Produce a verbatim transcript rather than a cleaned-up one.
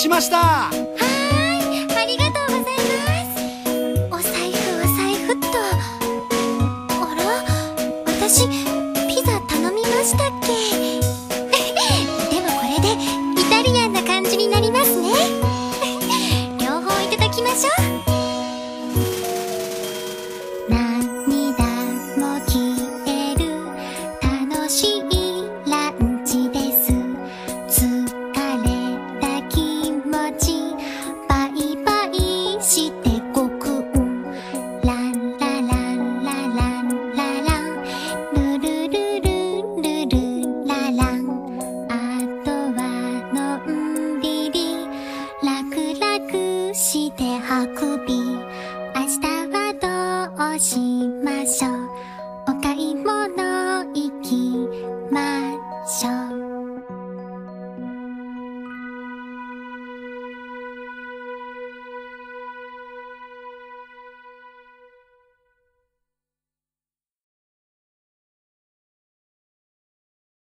しました。はーい、ありがとうございます。お財布お財布っと。あら、私ピザ頼みましたっけ？でもこれでイタリアンな感じになりますね。両方いただきましょう。して運び